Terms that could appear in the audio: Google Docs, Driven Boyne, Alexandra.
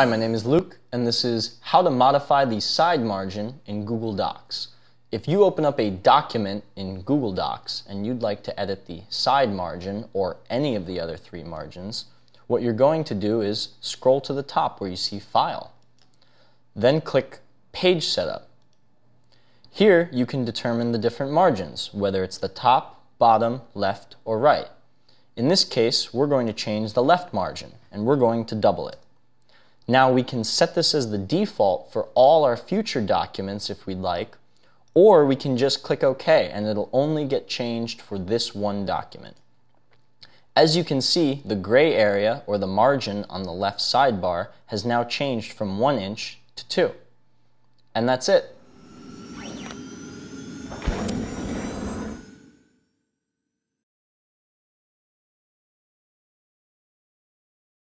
Hi, my name is Luke, and this is how to modify the side margin in Google Docs. If you open up a document in Google Docs and you'd like to edit the side margin or any of the other three margins, what you're going to do is scroll to the top where you see File. Then click Page Setup. Here you can determine the different margins, whether it's the top, bottom, left, or right. In this case, we're going to change the left margin, and we're going to double it. Now we can set this as the default for all our future documents if we'd like, or we can just click OK and it'll only get changed for this one document. As you can see, the gray area or the margin on the left sidebar has now changed from 1 inch to 2. And that's it.